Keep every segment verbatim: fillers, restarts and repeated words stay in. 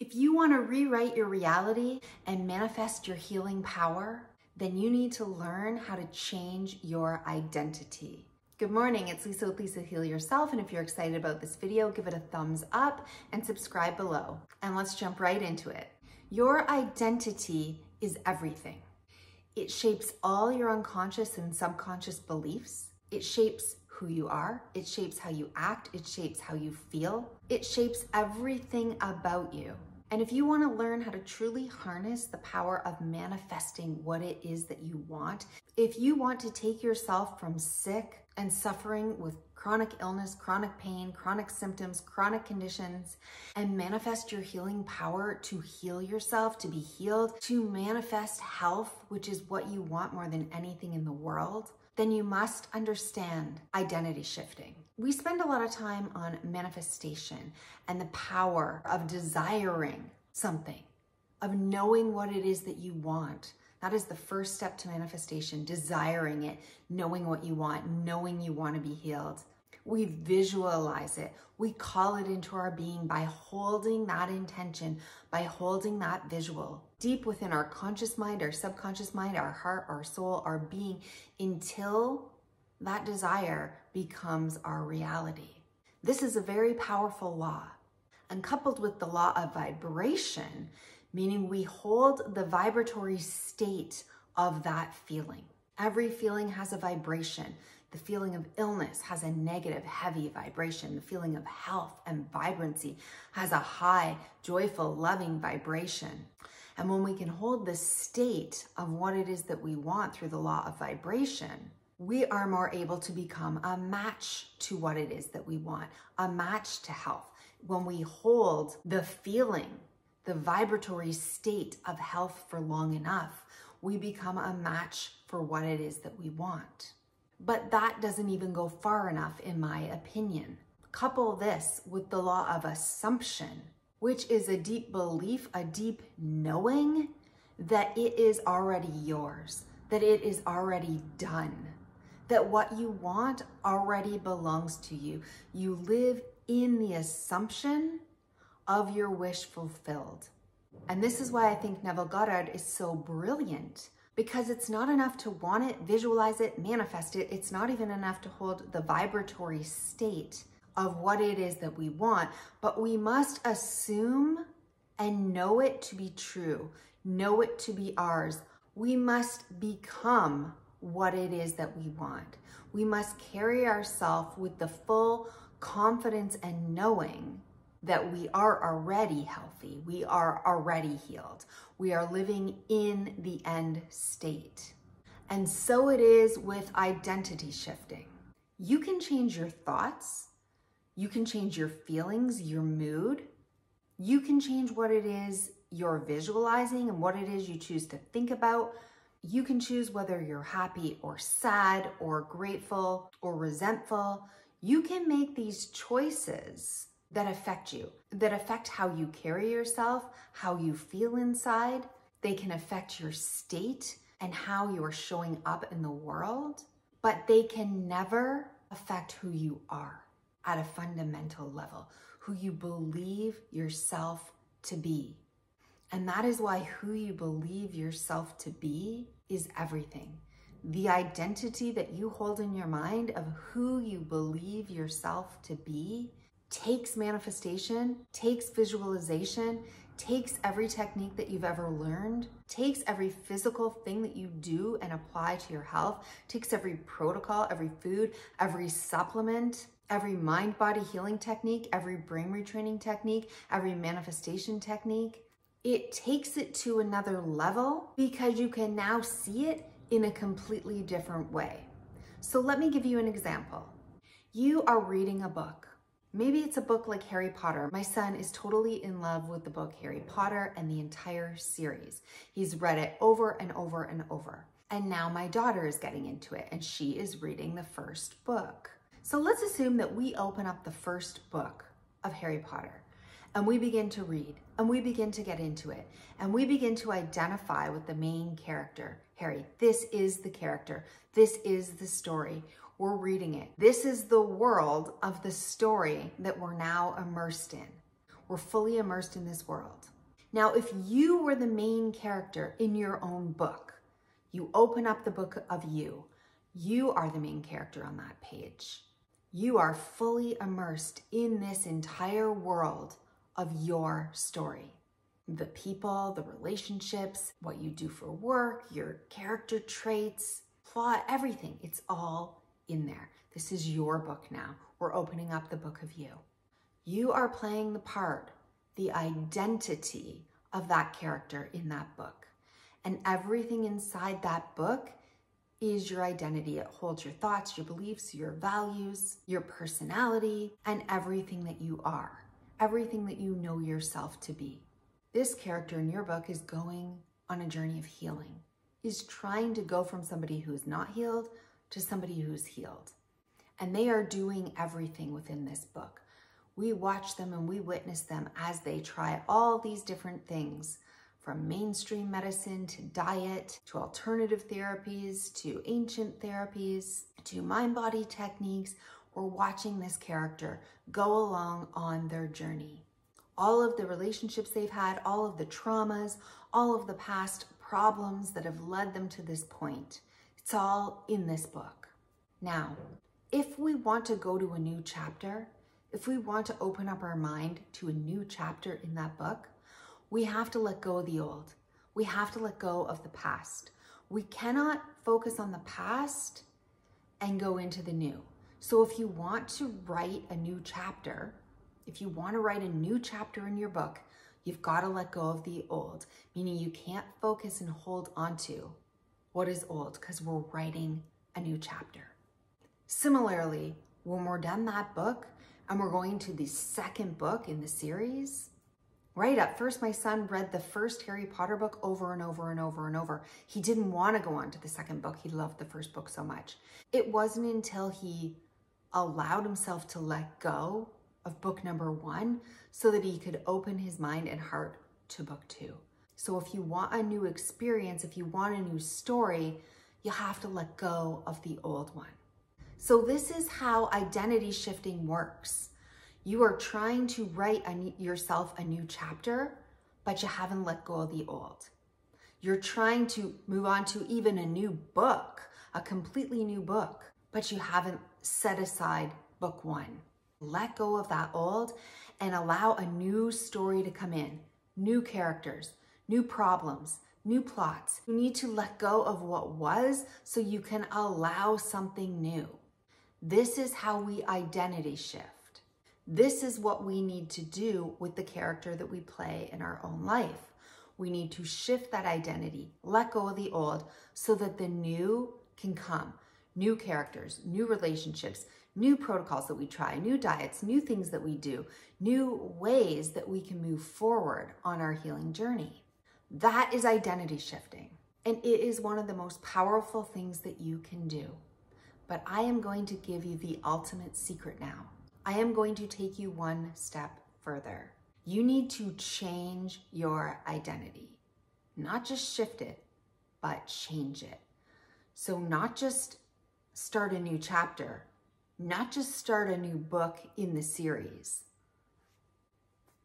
If you want to rewrite your reality and manifest your healing power, then you need to learn how to change your identity. Good morning, it's Lisa with Lisa Heal Yourself, and if you're excited about this video, give it a thumbs up and subscribe below. And let's jump right into it. Your identity is everything. It shapes all your unconscious and subconscious beliefs. It shapes who you are, it shapes how you act, it shapes how you feel, it shapes everything about you. And if you want to learn how to truly harness the power of manifesting what it is that you want, if you want to take yourself from sick and suffering with chronic illness, chronic pain, chronic symptoms, chronic conditions, and manifest your healing power to heal yourself, to be healed, to manifest health, which is what you want more than anything in the world, then you must understand identity shifting. We spend a lot of time on manifestation and the power of desiring something, of knowing what it is that you want. That is the first step to manifestation, desiring it, knowing what you want, knowing you want to be healed. We visualize it. We call it into our being by holding that intention, by holding that visual deep within our conscious mind, our subconscious mind, our heart, our soul, our being, until that desire becomes our reality. This is a very powerful law. And coupled with the law of vibration, meaning we hold the vibratory state of that feeling. Every feeling has a vibration. The feeling of illness has a negative, heavy vibration. The feeling of health and vibrancy has a high, joyful, loving vibration. And when we can hold the state of what it is that we want through the law of vibration, we are more able to become a match to what it is that we want, a match to health. When we hold the feeling, the vibratory state of health for long enough, we become a match for what it is that we want. But that doesn't even go far enough, in my opinion. Couple this with the law of assumption, which is a deep belief, a deep knowing that it is already yours, that it is already done, that what you want already belongs to you. You live in the assumption of your wish fulfilled. And this is why I think Neville Goddard is so brilliant, because it's not enough to want it, visualize it, manifest it. It's not even enough to hold the vibratory state of what it is that we want, but we must assume and know it to be true, know it to be ours. We must become what it is that we want. We must carry ourselves with the full confidence and knowing that we are already healthy, we are already healed, we are living in the end state. And so it is with identity shifting. You can change your thoughts, you can change your feelings, your mood, you can change what it is you're visualizing and what it is you choose to think about. You can choose whether you're happy or sad or grateful or resentful. You can make these choices that affect you, that affect how you carry yourself, how you feel inside. They can affect your state and how you are showing up in the world, but they can never affect who you are at a fundamental level, who you believe yourself to be. And that is why who you believe yourself to be is everything. The identity that you hold in your mind of who you believe yourself to be takes manifestation, takes visualization, takes every technique that you've ever learned, takes every physical thing that you do and apply to your health, takes every protocol, every food, every supplement, every mind-body healing technique, every brain retraining technique, every manifestation technique. It takes it to another level because you can now see it in a completely different way. So let me give you an example. You are reading a book. Maybe it's a book like Harry Potter. My son is totally in love with the book Harry Potter and the entire series. He's read it over and over and over. And now my daughter is getting into it and she is reading the first book. So let's assume that we open up the first book of Harry Potter and we begin to read and we begin to get into it and we begin to identify with the main character, Harry. This is the character. This is the story. We're reading it. This is the world of the story that we're now immersed in. we're fully immersed in this world. Now, if you were the main character in your own book, you open up the book of you, you are the main character on that page. You are fully immersed in this entire world of your story. The people, the relationships, what you do for work, your character traits, plot, everything. It's all in there. This is your book now. We're opening up the book of you. You are playing the part, the identity of that character in that book. And everything inside that book is your identity. It holds your thoughts, your beliefs, your values, your personality, and everything that you are, everything that you know yourself to be. This character in your book is going on a journey of healing, is trying to go from somebody who is not healed to somebody who's healed. And they are doing everything within this book. We watch them and we witness them as they try all these different things, from mainstream medicine to diet, to alternative therapies, to ancient therapies, to mind-body techniques. We're watching this character go along on their journey. All of the relationships they've had, all of the traumas, all of the past problems that have led them to this point. It's all in this book. Now, if we want to go to a new chapter, if we want to open up our mind to a new chapter in that book, we have to let go of the old. We have to let go of the past. We cannot focus on the past and go into the new. So if you want to write a new chapter, if you want to write a new chapter in your book, you've got to let go of the old, meaning you can't focus and hold onto what is old because we're writing a new chapter. Similarly, when we're done that book and we're going to the second book in the series, right up first, my son read the first Harry Potter book over and over and over and over. He didn't want to go on to the second book. He loved the first book so much. It wasn't until he allowed himself to let go of book number one so that he could open his mind and heart to book two. So if you want a new experience, if you want a new story, you have to let go of the old one. So this is how identity shifting works. You are trying to write a, yourself a new chapter, but you haven't let go of the old. You're trying to move on to even a new book, a completely new book, but you haven't set aside book one. Let go of that old and allow a new story to come in. New characters, new problems, new plots. You need to let go of what was so you can allow something new. This is how we identity shift. This is what we need to do with the character that we play in our own life. We need to shift that identity, let go of the old, so that the new can come. New characters, new relationships, new protocols that we try, new diets, new things that we do, new ways that we can move forward on our healing journey. That is identity shifting, and it is one of the most powerful things that you can do. But I am going to give you the ultimate secret now. I am going to take you one step further. You need to change your identity. Not just shift it, but change it. So not just start a new chapter, not just start a new book in the series,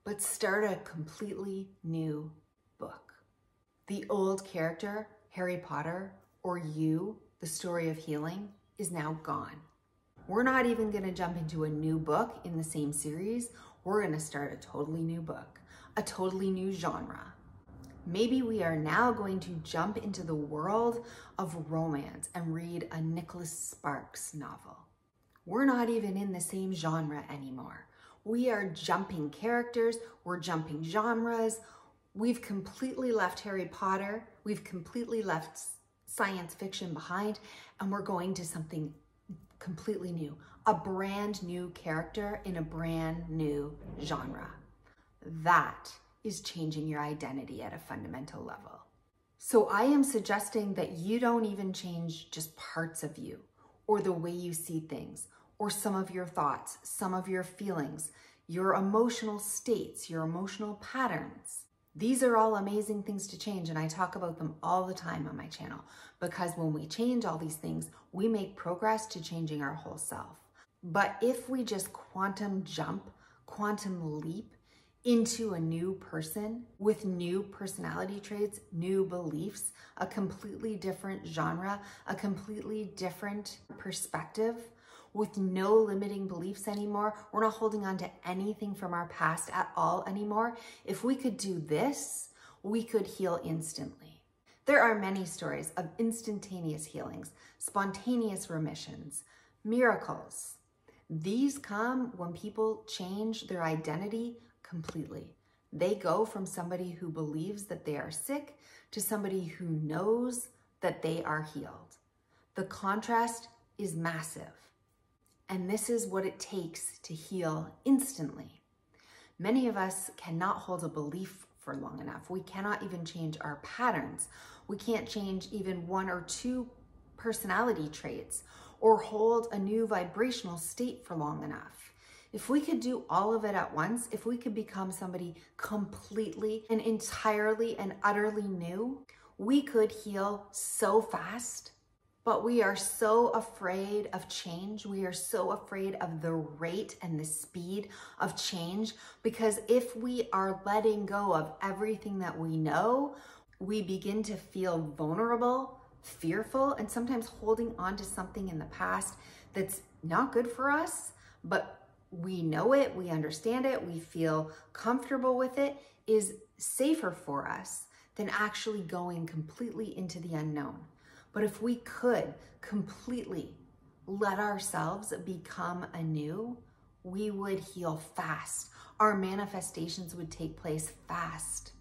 but start a completely new book. The old character, Harry Potter, or you, the story of healing, is now gone. We're not even going to jump into a new book in the same series. We're going to start a totally new book, a totally new genre. Maybe we are now going to jump into the world of romance and read a Nicholas Sparks novel. We're not even in the same genre anymore. We are jumping characters. We're jumping genres. We've completely left Harry Potter. We've completely left science fiction behind, and we're going to something completely new, a brand new character in a brand new genre. That is changing your identity at a fundamental level. So I am suggesting that you don't even change just parts of you or the way you see things or some of your thoughts, some of your feelings, your emotional states, your emotional patterns. These are all amazing things to change, and I talk about them all the time on my channel, because when we change all these things, we make progress to changing our whole self. But if we just quantum jump, quantum leap into a new person with new personality traits, new beliefs, a completely different genre, a completely different perspective with no limiting beliefs anymore. We're not holding on to anything from our past at all anymore. If we could do this, we could heal instantly. There are many stories of instantaneous healings, spontaneous remissions, miracles. These come when people change their identity completely. They go from somebody who believes that they are sick to somebody who knows that they are healed. The contrast is massive. And this is what it takes to heal instantly. Many of us cannot hold a belief for long enough. We cannot even change our patterns. We can't change even one or two personality traits or hold a new vibrational state for long enough. If we could do all of it at once, if we could become somebody completely and entirely and utterly new, we could heal so fast. But we are so afraid of change. We are so afraid of the rate and the speed of change, because if we are letting go of everything that we know, we begin to feel vulnerable, fearful, and sometimes holding on to something in the past that's not good for us, but we know it, we understand it, we feel comfortable with it, is safer for us than actually going completely into the unknown. But if we could completely let ourselves become anew, we would heal fast. Our manifestations would take place fast.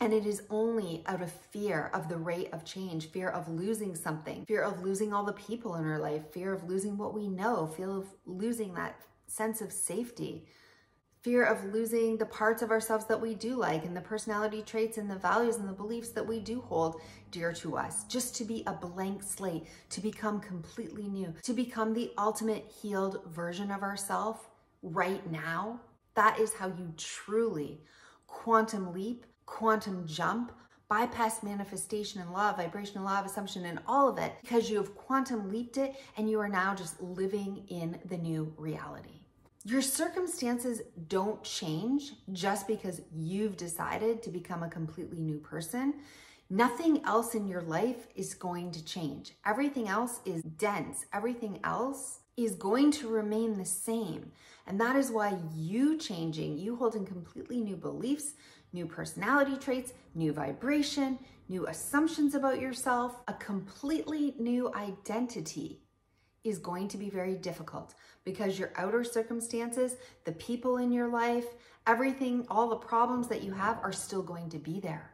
And it is only out of fear of the rate of change, fear of losing something, fear of losing all the people in our life, fear of losing what we know, fear of losing that sense of safety, fear of losing the parts of ourselves that we do like and the personality traits and the values and the beliefs that we do hold dear to us. Just to be a blank slate, to become completely new, to become the ultimate healed version of ourselves right now. That is how you truly quantum leap, quantum jump, bypass manifestation and law, vibrational law of assumption and all of it, because you have quantum leaped it and you are now just living in the new reality. Your circumstances don't change just because you've decided to become a completely new person. Nothing else in your life is going to change. Everything else is dense. Everything else is going to remain the same. And that is why you changing, you holding completely new beliefs, new personality traits, new vibration, new assumptions about yourself, a completely new identity, is going to be very difficult, because your outer circumstances, the people in your life, everything, all the problems that you have are still going to be there.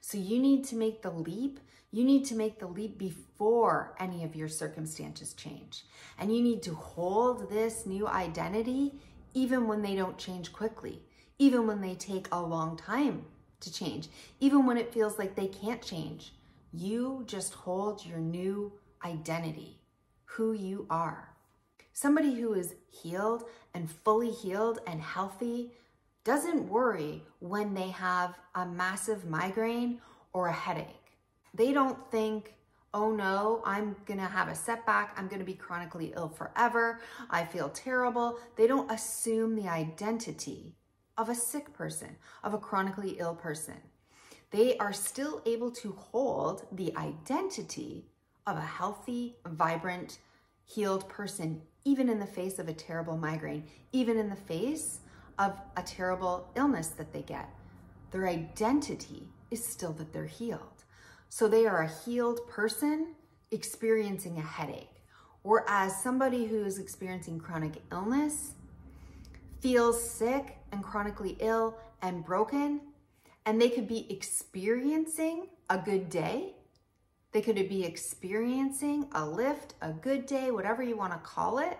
So you need to make the leap. You need to make the leap before any of your circumstances change. And you need to hold this new identity even when they don't change quickly, even when they take a long time to change, even when it feels like they can't change. You just hold your new identity, who you are. Somebody who is healed and fully healed and healthy doesn't worry when they have a massive migraine or a headache. They don't think, oh no, I'm gonna have a setback. I'm gonna be chronically ill forever. I feel terrible. They don't assume the identity of a sick person, of a chronically ill person. They are still able to hold the identity of a healthy, vibrant, healed person, even in the face of a terrible migraine, even in the face of a terrible illness that they get. Their identity is still that they're healed. So they are a healed person experiencing a headache, whereas somebody who is experiencing chronic illness feels sick and chronically ill and broken, and they could be experiencing a good day. They could be experiencing a lift, a good day, whatever you want to call it,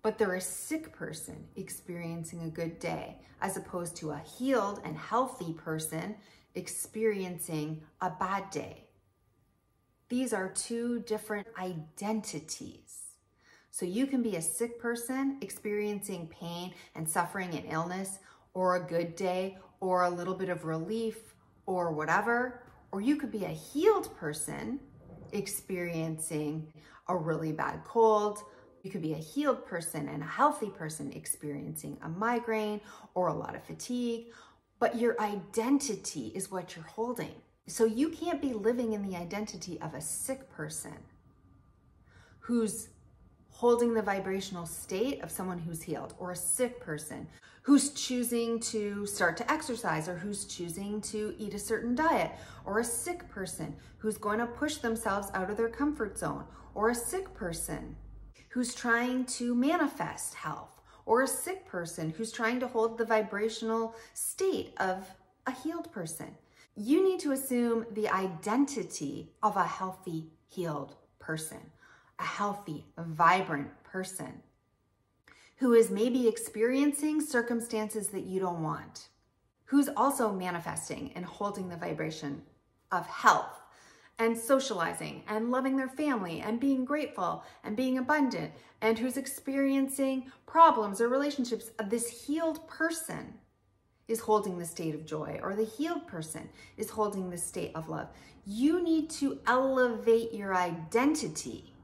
but they're a sick person experiencing a good day, as opposed to a healed and healthy person experiencing a bad day. These are two different identities. So you can be a sick person experiencing pain and suffering and illness, or a good day, or a little bit of relief, or whatever. Or you could be a healed person experiencing a really bad cold, You could be a healed person and a healthy person experiencing a migraine or a lot of fatigue, but your identity is what you're holding. So you can't be living in the identity of a sick person who's holding the vibrational state of someone who's healed, or a sick person who's choosing to start to exercise, or who's choosing to eat a certain diet, or a sick person who's going to push themselves out of their comfort zone, or a sick person who's trying to manifest health, or a sick person who's trying to hold the vibrational state of a healed person. You need to assume the identity of a healthy, healed person. A healthy, vibrant person who is maybe experiencing circumstances that you don't want, who's also manifesting and holding the vibration of health and socializing and loving their family and being grateful and being abundant, and who's experiencing problems or relationships. This healed person is holding the state of joy, or the healed person is holding the state of love. You need to elevate your identity.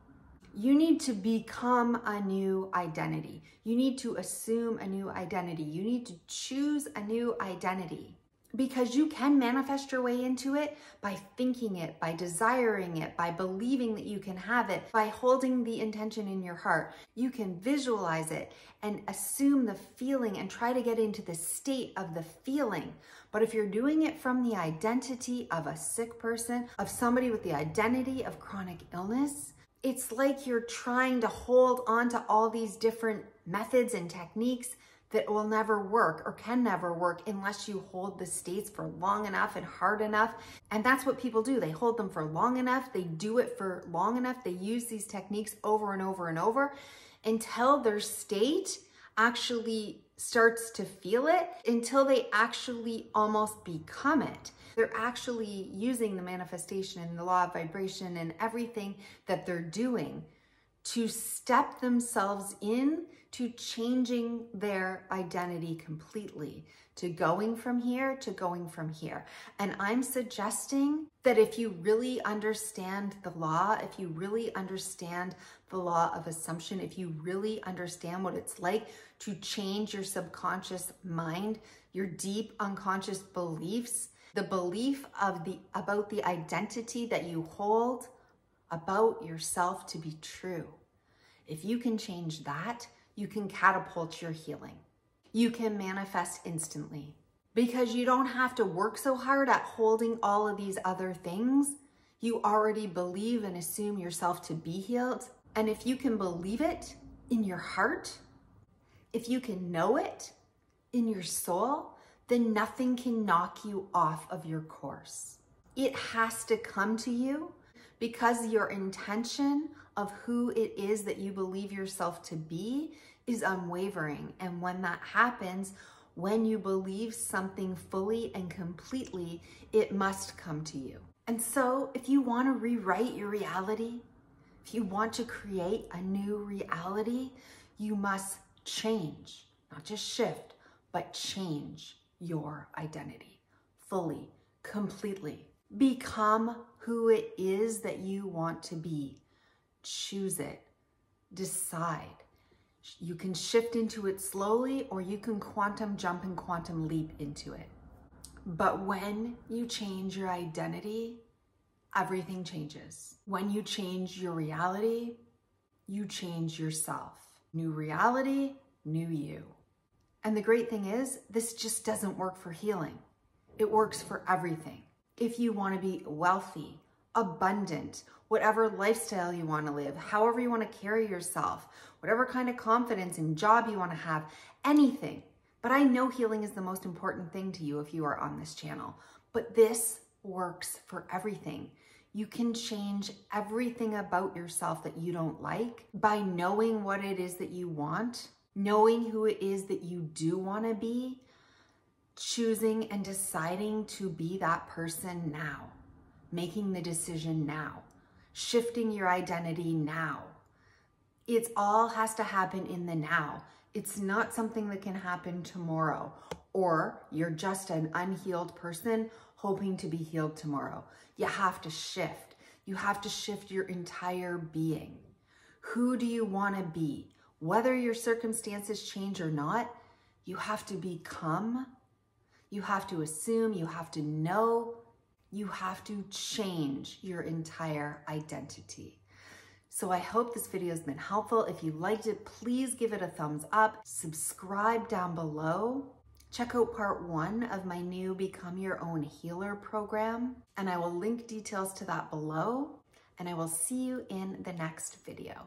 You need to become a new identity. You need to assume a new identity. You need to choose a new identity, because you can manifest your way into it by thinking it, by desiring it, by believing that you can have it, by holding the intention in your heart. You can visualize it and assume the feeling and try to get into the state of the feeling. But if you're doing it from the identity of a sick person, of somebody with the identity of chronic illness, it's like you're trying to hold on to all these different methods and techniques that will never work, or can never work, unless you hold the states for long enough and hard enough. And that's what people do. They hold them for long enough. They do it for long enough. They use these techniques over and over and over until their state actually starts to feel it, until they actually almost become it. They're actually using the manifestation and the law of vibration and everything that they're doing to step themselves in to changing their identity completely, to going from here to going from here. And I'm suggesting that if you really understand the law, if you really understand the law of assumption, if you really understand what it's like to change your subconscious mind, your deep unconscious beliefs, the belief of the about the identity that you hold about yourself to be true. If you can change that, you can catapult your healing. You can manifest instantly, because you don't have to work so hard at holding all of these other things. You already believe and assume yourself to be healed. And if you can believe it in your heart, if you can know it in your soul, then nothing can knock you off of your course. It has to come to you, because your intention of who it is that you believe yourself to be is unwavering. And when that happens, when you believe something fully and completely, it must come to you. And so if you want to rewrite your reality, if you want to create a new reality, you must change, not just shift, but change your identity fully, completely. Become who it is that you want to be. Choose it. Decide. You can shift into it slowly, or you can quantum jump and quantum leap into it. But when you change your identity, everything changes. When you change your reality, you change yourself. New reality, new you. And the great thing is, this just doesn't work for healing. It works for everything. If you want to be wealthy, abundant, whatever lifestyle you want to live, however you want to carry yourself, whatever kind of confidence and job you want to have, anything. But I know healing is the most important thing to you if you are on this channel. But this works for everything. You can change everything about yourself that you don't like by knowing what it is that you want, knowing who it is that you do want to be, choosing and deciding to be that person now, making the decision now, shifting your identity now. It all has to happen in the now. It's not something that can happen tomorrow, or you're just an unhealed person hoping to be healed tomorrow. You have to shift. You have to shift your entire being. Who do you want to be? Whether your circumstances change or not, you have to become, you have to assume, you have to know, you have to change your entire identity. So I hope this video has been helpful. If you liked it, please give it a thumbs up. Subscribe down below. Check out part one of my new Become Your Own Healer program, and I will link details to that below, and I will see you in the next video.